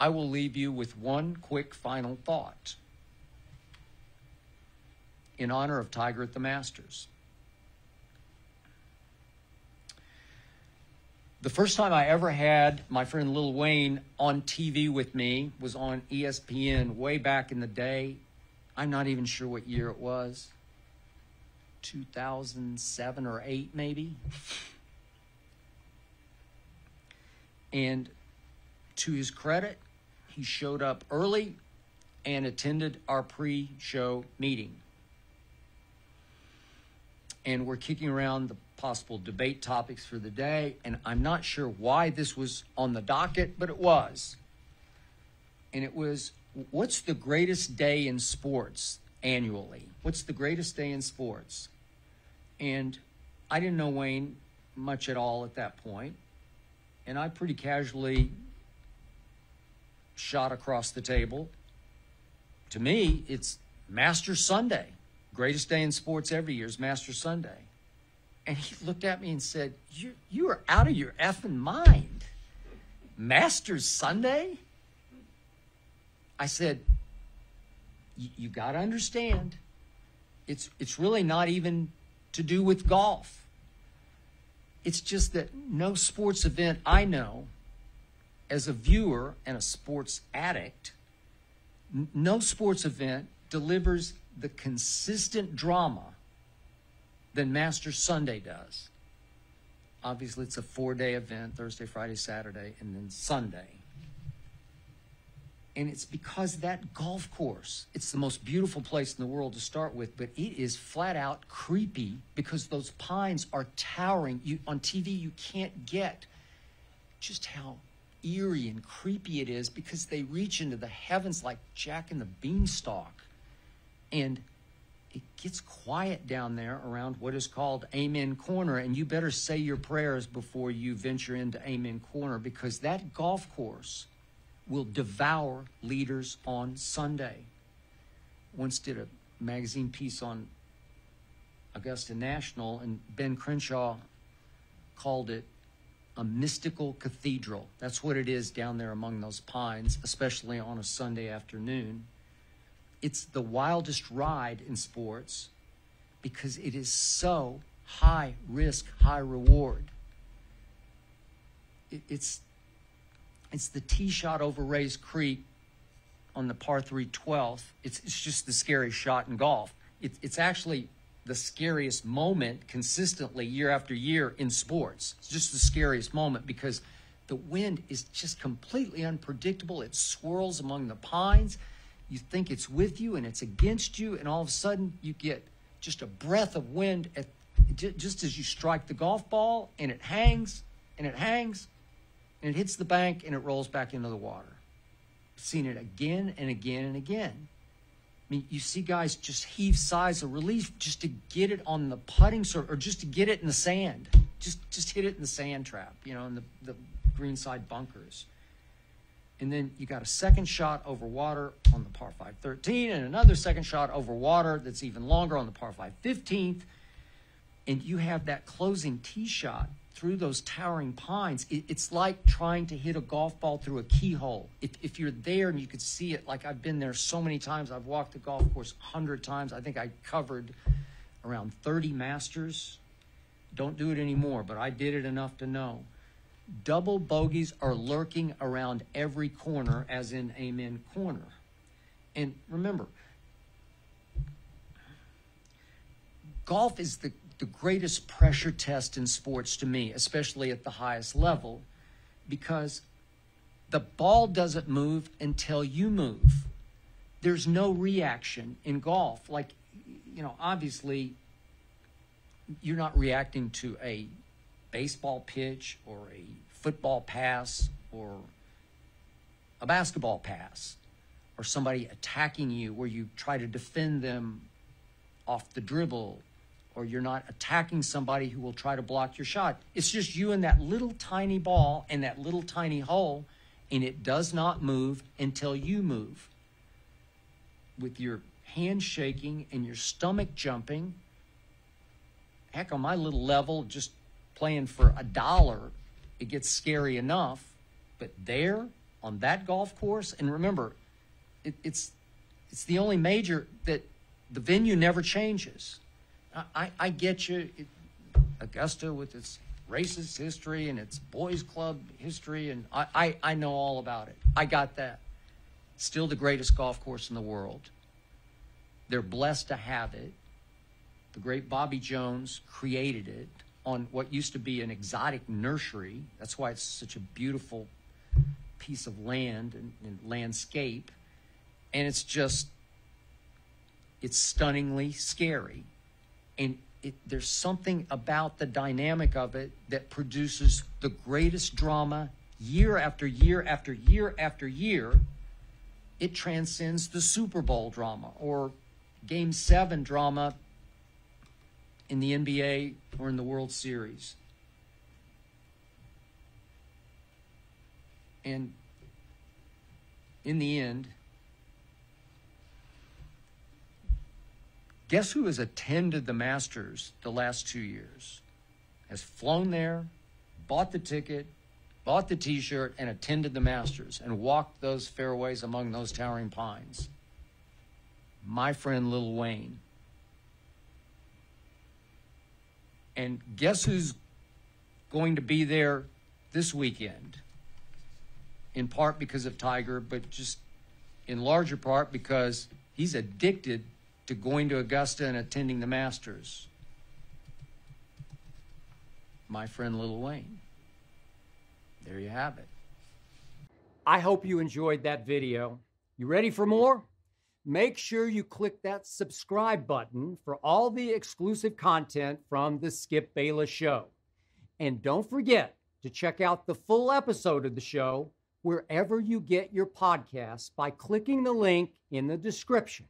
I will leave you with one quick final thought in honor of Tiger at the Masters. The first time I ever had my friend Lil Wayne on TV with me was on ESPN way back in the day. I'm not even sure what year it was, 2007 or 8 maybe. And to his credit, he showed up early and attended our pre-show meeting. And we're kicking around the possible debate topics for the day, and I'm not sure why this was on the docket, but it was. And it was, what's the greatest day in sports annually? What's the greatest day in sports? And I didn't know Wayne much at all at that point, and I pretty casually shot across the table. To me, it's Masters Sunday. Greatest day in sports every year is Masters Sunday. And he looked at me and said, you are out of your effing mind. Masters Sunday? I said, you got to understand, it's really not even to do with golf. It's just that no sports event I know, as a viewer and a sports addict, no sports event delivers the consistent drama than Masters Sunday does. Obviously, it's a four-day event, Thursday, Friday, Saturday, and then Sunday. And it's because that golf course, it's the most beautiful place in the world to start with, but it is flat out creepy because those pines are towering. On TV, you can't get just how eerie and creepy it is because they reach into the heavens like Jack and the Beanstalk. And it gets quiet down there around what is called Amen Corner, and you better say your prayers before you venture into Amen Corner, because that golf course will devour leaders on Sunday. Once did a magazine piece on Augusta National, and Ben Crenshaw called it a mystical cathedral. That's what it is down there among those pines, especially on a Sunday afternoon. It's the wildest ride in sports because it is so high risk, high reward. It's the tee shot over Ray's Creek on the par 3 12th. It's just the scariest shot in golf. It's actually the scariest moment consistently year after year in sports. It's just the scariest moment because the wind is just completely unpredictable. It swirls among the pines. You think it's with you and it's against you, and all of a sudden you get just a breath of wind just as you strike the golf ball, and it hangs, and it hangs, and it hits the bank, and it rolls back into the water. I've seen it again and again and again. I mean, you see guys just heave sighs of relief just to get it on the putting surface, or just to get it in the sand. Just hit it in the sand trap, you know, in the greenside bunkers. And then you got a second shot over water on the par 5 13th, and another second shot over water that's even longer on the par 5 15th. And you have that closing tee shot through those towering pines. It's like trying to hit a golf ball through a keyhole. If you're there and you could see it, like I've been there so many times, I've walked the golf course 100 times. I think I covered around 30 Masters. Don't do it anymore, but I did it enough to know. Double bogeys are lurking around every corner, as in Amen Corner. And remember, golf is the greatest pressure test in sports to me, especially at the highest level, because the ball doesn't move until you move. There's no reaction in golf. Like, you know, obviously, you're not reacting to a baseball pitch or a football pass or a basketball pass or somebody attacking you where you try to defend them off the dribble, or you're not attacking somebody who will try to block your shot. It's just you and that little tiny ball and that little tiny hole, and it does not move until you move. With your hand shaking and your stomach jumping, heck, on my little level, just playing for $1, it gets scary enough, but there, on that golf course. And remember, it's the only major that the venue never changes. I get you, Augusta with its racist history and its boys club history, and I know all about it. I got that. Still the greatest golf course in the world. They're blessed to have it. The great Bobby Jones created it on what used to be an exotic nursery. That's why it's such a beautiful piece of land and landscape. And it's just, it's stunningly scary. And there's something about the dynamic of it that produces the greatest drama year after year after year after year. It transcends the Super Bowl drama or Game 7 drama in the NBA or in the World Series. And in the end, guess who has attended the Masters the last 2 years? Has flown there, bought the ticket, bought the T-shirt, and attended the Masters and walked those fairways among those towering pines? My friend Lil Wayne. And guess who's going to be there this weekend? In part because of Tiger, but just in larger part because he's addicted to going to Augusta and attending the Masters. My friend Lil Wayne. There you have it. I hope you enjoyed that video. You ready for more? Make sure you click that subscribe button for all the exclusive content from the Skip Bayless Show. And don't forget to check out the full episode of the show wherever you get your podcasts by clicking the link in the description.